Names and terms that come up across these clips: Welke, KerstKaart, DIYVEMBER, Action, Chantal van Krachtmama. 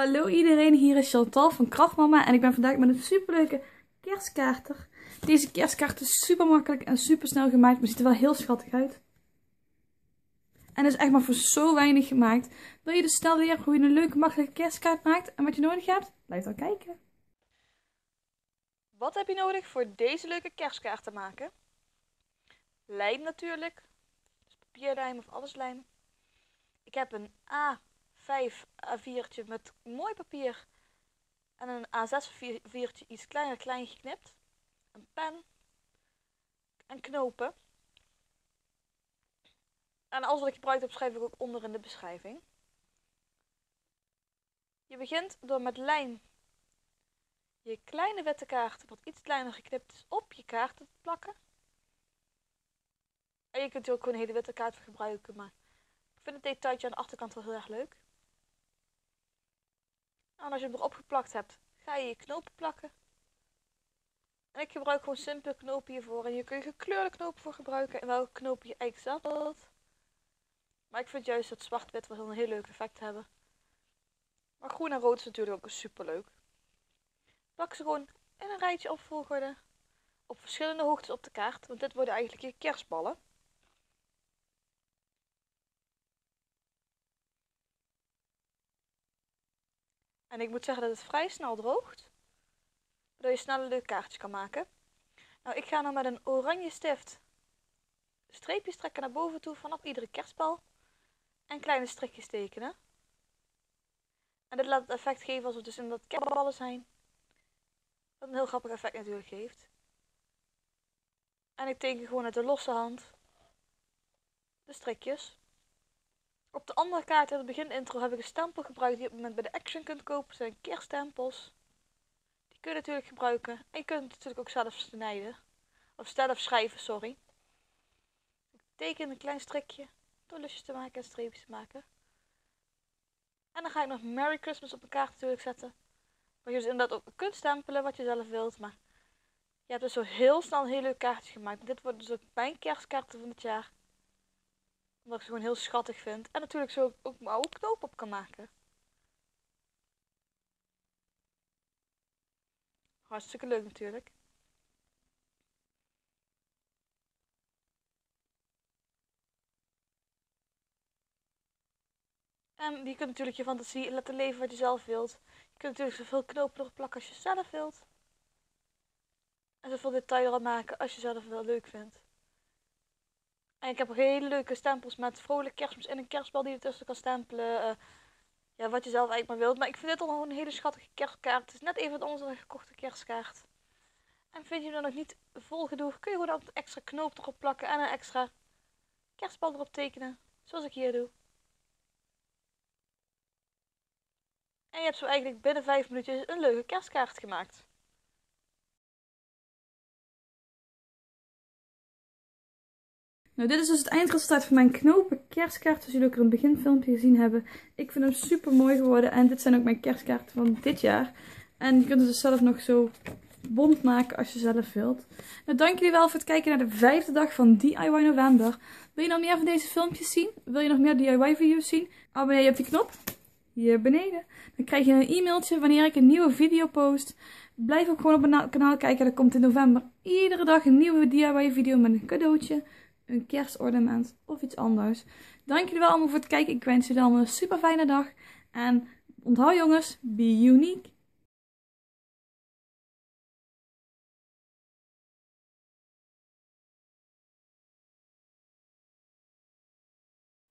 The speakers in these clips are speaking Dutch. Hallo iedereen, hier is Chantal van Krachtmama en ik ben vandaag met een superleuke kerstkaarter. Deze kerstkaart is super makkelijk en super snel gemaakt, maar ziet er wel heel schattig uit. En is echt maar voor zo weinig gemaakt. Wil je dus snel leren hoe je een leuke makkelijke kerstkaart maakt en wat je nodig hebt? Blijf dan kijken. Wat heb je nodig voor deze leuke kerstkaart te maken? Lijm natuurlijk, dus papierlijm of alleslijm. Ik heb een A5 A4'tje met mooi papier en een A6 A4'tje iets kleiner, klein geknipt. Een pen en knopen. En alles wat ik gebruikt heb schrijf ik ook onder in de beschrijving. Je begint door met lijm je kleine witte kaart, wat iets kleiner geknipt is, op je kaart te plakken. En je kunt er ook gewoon een hele witte kaart voor gebruiken, maar ik vind het detailtje aan de achterkant wel heel erg leuk. En als je hem erop geplakt hebt, ga je je knopen plakken. En ik gebruik gewoon simpele knopen hiervoor. En hier kun je gekleurde knopen voor gebruiken. En welke knopen je eigenlijk zelf wilt. Maar ik vind juist dat zwart-wit wel een heel leuk effect hebben. Maar groen en rood is natuurlijk ook super leuk. Plak ze gewoon in een rijtje op volgorde. Op verschillende hoogtes op de kaart. Want dit worden eigenlijk je kerstballen. En ik moet zeggen dat het vrij snel droogt, waardoor je snel een leuk kaartje kan maken. Nou, ik ga nou met een oranje stift streepjes trekken naar boven toe vanaf iedere kerstbal. En kleine strikjes tekenen. En dit laat het effect geven alsof het dus inderdaad kerstballen zijn. Wat een heel grappig effect natuurlijk geeft. En ik teken gewoon uit de losse hand de strikjes. Op de andere kaart in het beginintro heb ik een stempel gebruikt die je op het moment bij de Action kunt kopen. Dat zijn kerststempels. Die kun je natuurlijk gebruiken. En je kunt het natuurlijk ook zelf snijden. Of zelf schrijven, sorry. Ik teken een klein strikje door lusjes te maken en streepjes te maken. En dan ga ik nog Merry Christmas op een kaart natuurlijk zetten. Waar je dus inderdaad ook kunt stempelen wat je zelf wilt. Maar je hebt dus zo heel snel een heel leuk kaartje gemaakt. En dit wordt dus ook mijn kerstkaarten van het jaar. Omdat ik ze gewoon heel schattig vind. En natuurlijk zo ook mijn oude knoop op kan maken. Hartstikke leuk natuurlijk. En je kunt natuurlijk je fantasie laten leven wat je zelf wilt. Je kunt natuurlijk zoveel knopen erop plakken als je zelf wilt. En zoveel detail erop maken als je zelf wel leuk vindt. En ik heb hele leuke stempels met vrolijk kerstmis en een kerstbal die je ertussen kan stempelen. Ja, wat je zelf eigenlijk maar wilt. Maar ik vind dit al gewoon een hele schattige kerstkaart. Het is net even onze gekochte kerstkaart. En vind je hem dan nog niet vol genoeg, kun je gewoon een extra knoop erop plakken en een extra kerstbal erop tekenen. Zoals ik hier doe. En je hebt zo eigenlijk binnen 5 minuutjes een leuke kerstkaart gemaakt. Nou, dit is dus het eindresultaat van mijn knopen kerstkaart, zoals jullie ook in het beginfilmpje gezien hebben. Ik vind hem super mooi geworden en dit zijn ook mijn kerstkaarten van dit jaar. En je kunt het dus zelf nog zo bont maken als je zelf wilt. Nou, dank jullie wel voor het kijken naar de 5e dag van DIY November. Wil je nog meer van deze filmpjes zien? Wil je nog meer DIY video's zien? Abonneer je op die knop hier beneden. Dan krijg je een e-mailtje wanneer ik een nieuwe video post. Blijf ook gewoon op mijn kanaal kijken, er komt in november iedere dag een nieuwe DIY video met een cadeautje. Een kerstornament of iets anders. Dank jullie wel allemaal voor het kijken. Ik wens jullie allemaal een super fijne dag. En onthoud jongens, be unique.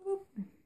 Oep.